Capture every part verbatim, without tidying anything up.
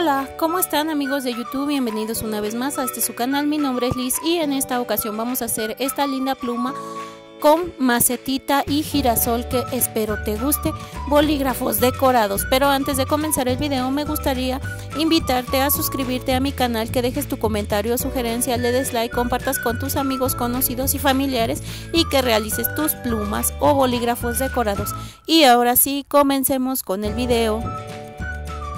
Hola, ¿cómo están amigos de YouTube? Bienvenidos una vez más a este su canal. Mi nombre es Liz y en esta ocasión vamos a hacer esta linda pluma con macetita y girasol que espero te guste, bolígrafos decorados. Pero antes de comenzar el video me gustaría invitarte a suscribirte a mi canal, que dejes tu comentario o sugerencia, le des like, compartas con tus amigos, conocidos y familiares y que realices tus plumas o bolígrafos decorados. Y ahora sí, comencemos con el video.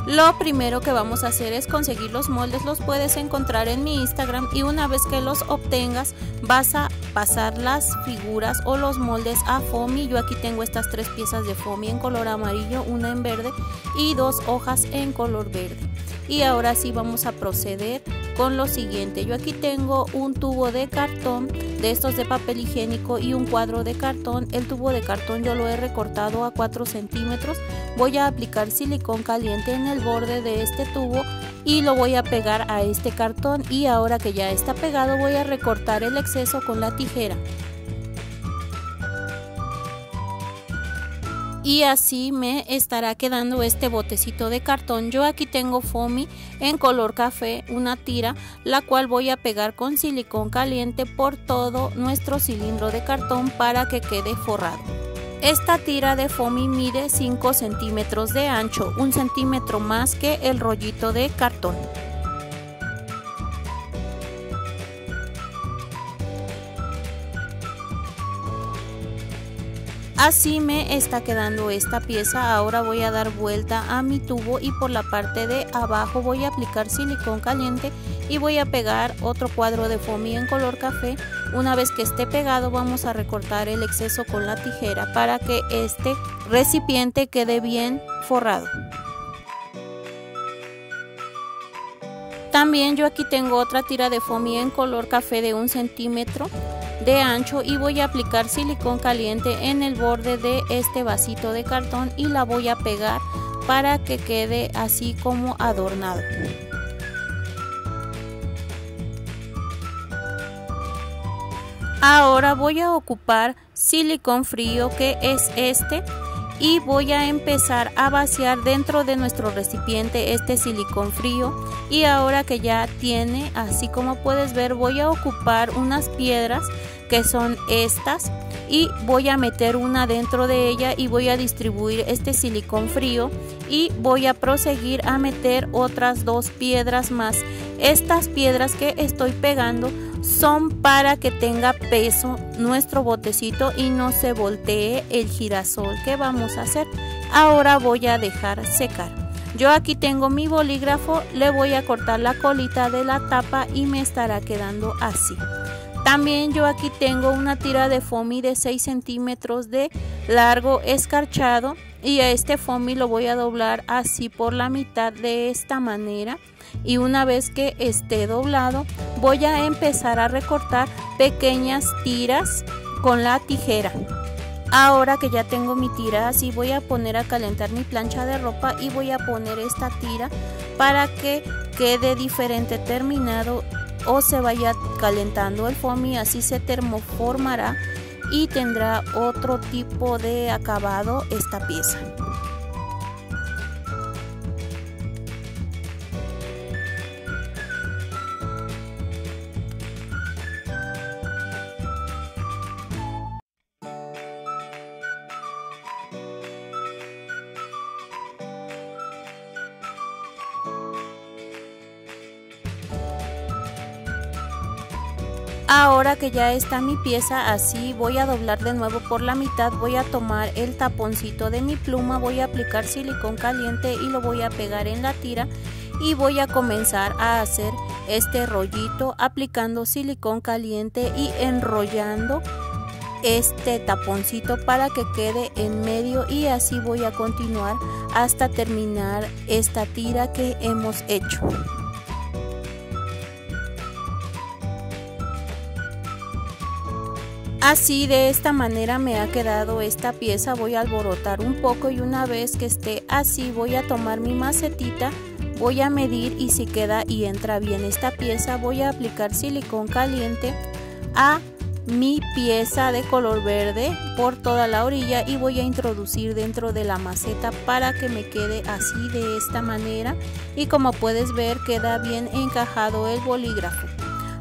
Lo primero que vamos a hacer es conseguir los moldes, los puedes encontrar en mi Instagram y una vez que los obtengas vas a pasar las figuras o los moldes a FOAMI. Yo aquí tengo estas tres piezas de FOAMI en color amarillo, una en verde y dos hojas en color verde. Y ahora sí vamos a proceder con lo siguiente. Yo aquí tengo un tubo de cartón, de estos de papel higiénico, y un cuadro de cartón. El tubo de cartón yo lo he recortado a cuatro centímetros. Voy a aplicar silicón caliente en el borde de este tubo y lo voy a pegar a este cartón. Y ahora que ya está pegado voy a recortar el exceso con la tijera. Y así me estará quedando este botecito de cartón. Yo aquí tengo FOAMI en color café, una tira, la cual voy a pegar con silicón caliente por todo nuestro cilindro de cartón para que quede forrado. Esta tira de FOAMI mide cinco centímetros de ancho, un centímetro más que el rollito de cartón. Así me está quedando esta pieza. Ahora voy a dar vuelta a mi tubo y por la parte de abajo voy a aplicar silicón caliente y voy a pegar otro cuadro de FOAMI en color café. Una vez que esté pegado vamos a recortar el exceso con la tijera para que este recipiente quede bien forrado. También yo aquí tengo otra tira de FOAMI en color café de un centímetro de ancho y voy a aplicar silicón caliente en el borde de este vasito de cartón y la voy a pegar para que quede así como adornado. Ahora voy a ocupar silicón frío, que es este, y voy a empezar a vaciar dentro de nuestro recipiente este silicón frío. Y ahora que ya tiene, así como puedes ver, voy a ocupar unas piedras que son estas y voy a meter una dentro de ella y voy a distribuir este silicón frío y voy a proseguir a meter otras dos piedras más. Estas piedras que estoy pegando son para que tenga peso nuestro botecito y no se voltee el girasol que vamos a hacer. Ahora voy a dejar secar. Yo aquí tengo mi bolígrafo, le voy a cortar la colita de la tapa y me estará quedando así. También yo aquí tengo una tira de FOAMI de seis centímetros de largo escarchado y a este FOAMI lo voy a doblar así por la mitad de esta manera. Y una vez que esté doblado voy a empezar a recortar pequeñas tiras con la tijera. Ahora que ya tengo mi tira así voy a poner a calentar mi plancha de ropa y voy a poner esta tira para que quede diferente terminado o se vaya calentando el FOAMI, así se termoformará y tendrá otro tipo de acabado esta pieza. Ahora que ya está mi pieza así, voy a doblar de nuevo por la mitad, voy a tomar el taponcito de mi pluma, voy a aplicar silicón caliente y lo voy a pegar en la tira y voy a comenzar a hacer este rollito aplicando silicón caliente y enrollando este taponcito para que quede en medio y así voy a continuar hasta terminar esta tira que hemos hecho. Así de esta manera me ha quedado esta pieza. Voy a alborotar un poco y una vez que esté así voy a tomar mi macetita, voy a medir y si queda y entra bien esta pieza voy a aplicar silicón caliente a mi pieza de color verde por toda la orilla y voy a introducir dentro de la maceta para que me quede así de esta manera, y como puedes ver queda bien encajado el bolígrafo.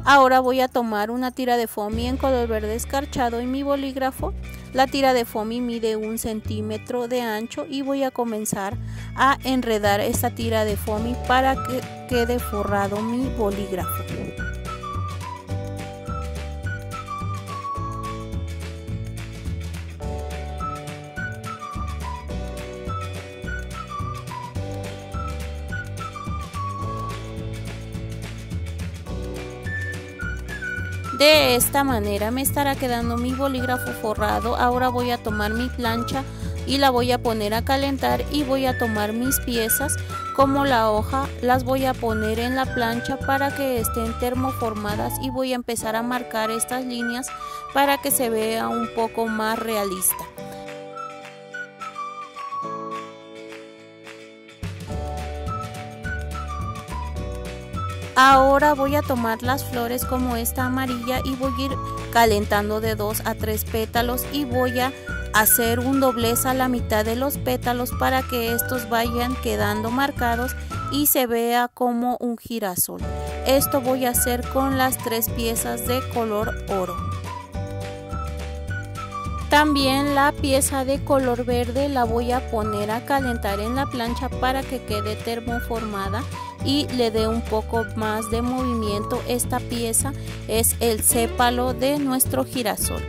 Ahora voy a tomar una tira de FOAMI en color verde escarchado y mi bolígrafo. La tira de FOAMI mide un centímetro de ancho y voy a comenzar a enredar esta tira de FOAMI para que quede forrado mi bolígrafo. De esta manera me estará quedando mi bolígrafo forrado. Ahora voy a tomar mi plancha y la voy a poner a calentar, y voy a tomar mis piezas como la hoja, las voy a poner en la plancha para que estén termoformadas y voy a empezar a marcar estas líneas para que se vea un poco más realista. Ahora voy a tomar las flores como esta amarilla y voy a ir calentando de dos a tres pétalos, y voy a hacer un doblez a la mitad de los pétalos para que estos vayan quedando marcados y se vea como un girasol. Esto voy a hacer con las tres piezas de color oro. También la pieza de color verde la voy a poner a calentar en la plancha para que quede termoformada y le dé un poco más de movimiento. Esta pieza es el sépalo de nuestro girasol.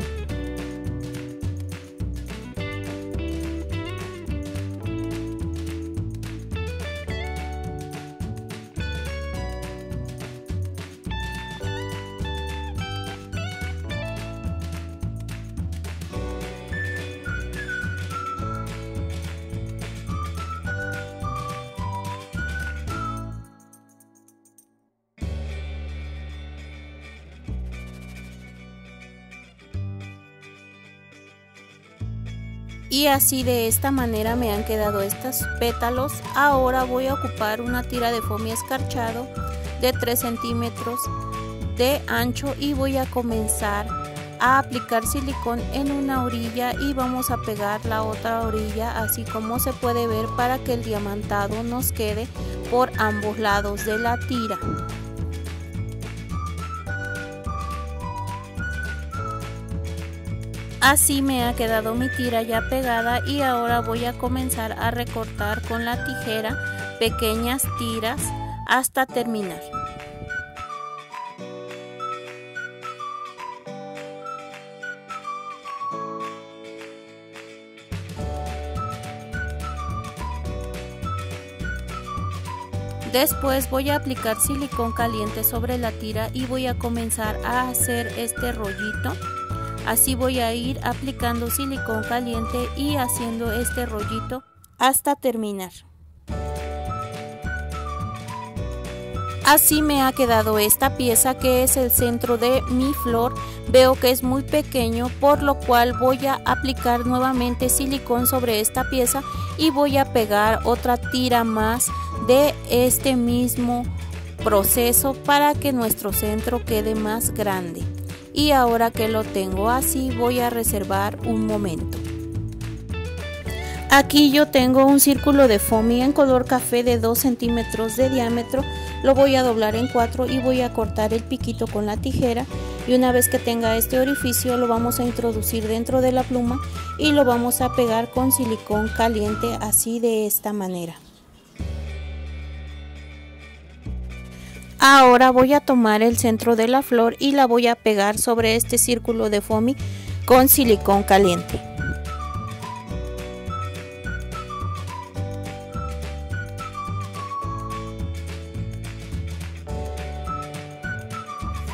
Y así de esta manera me han quedado estos pétalos. Ahora voy a ocupar una tira de FOAMI escarchado de tres centímetros de ancho y voy a comenzar a aplicar silicón en una orilla y vamos a pegar la otra orilla, así como se puede ver, para que el diamantado nos quede por ambos lados de la tira. Así me ha quedado mi tira ya pegada, y ahora voy a comenzar a recortar con la tijera pequeñas tiras hasta terminar. Después voy a aplicar silicón caliente sobre la tira y voy a comenzar a hacer este rollito. Así voy a ir aplicando silicón caliente y haciendo este rollito hasta terminar. Así me ha quedado esta pieza, que es el centro de mi flor. Veo que es muy pequeño, por lo cual voy a aplicar nuevamente silicón sobre esta pieza y voy a pegar otra tira más de este mismo proceso para que nuestro centro quede más grande. Y ahora que lo tengo así, voy a reservar un momento. Aquí yo tengo un círculo de FOAMI en color café de dos centímetros de diámetro. Lo voy a doblar en cuatro y voy a cortar el piquito con la tijera, y una vez que tenga este orificio lo vamos a introducir dentro de la pluma y lo vamos a pegar con silicón caliente, así de esta manera. Ahora voy a tomar el centro de la flor y la voy a pegar sobre este círculo de FOAMI con silicón caliente.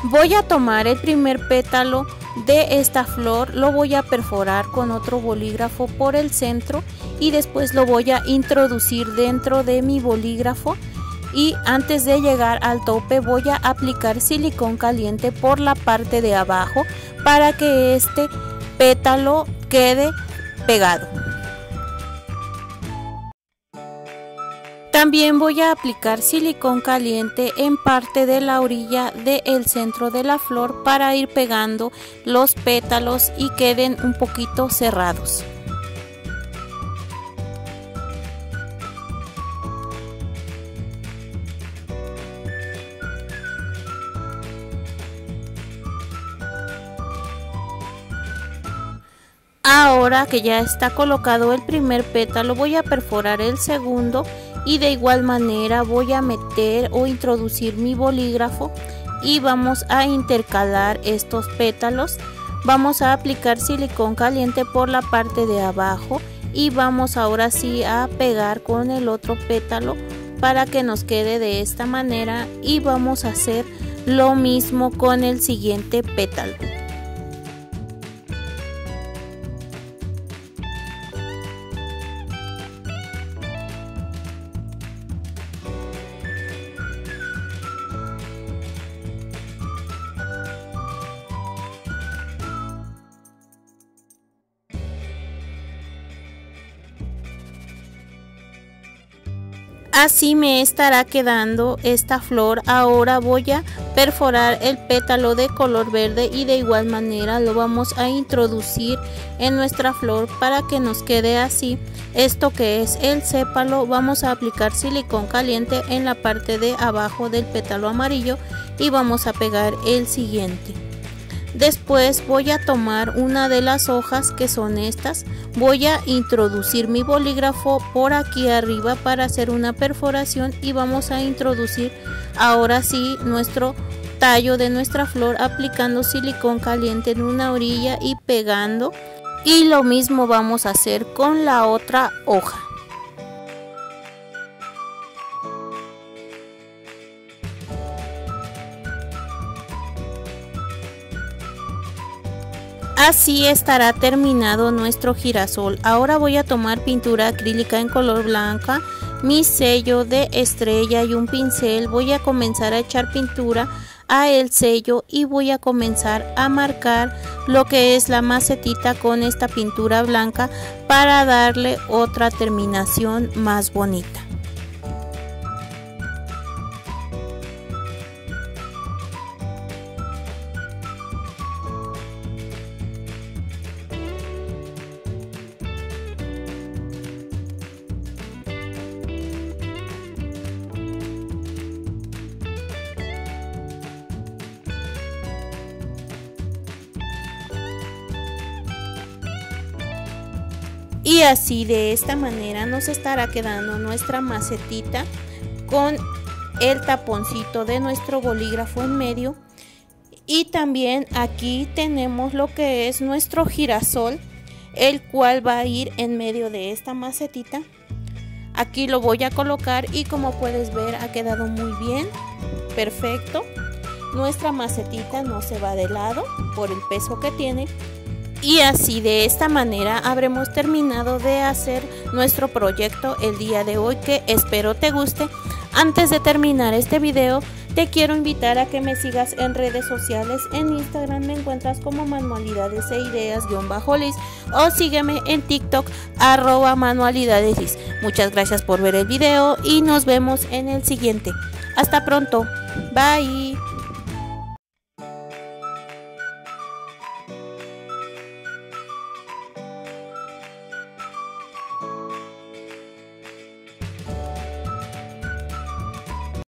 Voy a tomar el primer pétalo de esta flor, lo voy a perforar con otro bolígrafo por el centro y después lo voy a introducir dentro de mi bolígrafo. Y antes de llegar al tope voy a aplicar silicón caliente por la parte de abajo para que este pétalo quede pegado. También voy a aplicar silicón caliente en parte de la orilla del centro de la flor para ir pegando los pétalos y queden un poquito cerrados. Ahora que ya está colocado el primer pétalo, voy a perforar el segundo y de igual manera voy a meter o introducir mi bolígrafo y vamos a intercalar estos pétalos. Vamos a aplicar silicón caliente por la parte de abajo y vamos ahora sí a pegar con el otro pétalo para que nos quede de esta manera, y vamos a hacer lo mismo con el siguiente pétalo. Así me estará quedando esta flor. Ahora voy a perforar el pétalo de color verde y de igual manera lo vamos a introducir en nuestra flor para que nos quede así. Esto que es el sépalo, vamos a aplicar silicón caliente en la parte de abajo del pétalo amarillo y vamos a pegar el siguiente. Después voy a tomar una de las hojas que son estas, voy a introducir mi bolígrafo por aquí arriba para hacer una perforación y vamos a introducir ahora sí nuestro tallo de nuestra flor aplicando silicón caliente en una orilla y pegando, y lo mismo vamos a hacer con la otra hoja. Así estará terminado nuestro girasol. Ahora voy a tomar pintura acrílica en color blanca, mi sello de estrella y un pincel. Voy a comenzar a echar pintura a el sello y voy a comenzar a marcar lo que es la macetita con esta pintura blanca para darle otra terminación más bonita. Y así de esta manera nos estará quedando nuestra macetita con el taponcito de nuestro bolígrafo en medio. Y también aquí tenemos lo que es nuestro girasol, el cual va a ir en medio de esta macetita. Aquí lo voy a colocar y como puedes ver ha quedado muy bien, perfecto. Nuestra macetita no se va de lado por el peso que tiene. Y así de esta manera habremos terminado de hacer nuestro proyecto el día de hoy, que espero te guste. Antes de terminar este video te quiero invitar a que me sigas en redes sociales. En Instagram me encuentras como manualidades e ideas-lis o sígueme en TikTok arroba manualidadeslis. Muchas gracias por ver el video y nos vemos en el siguiente. Hasta pronto. Bye.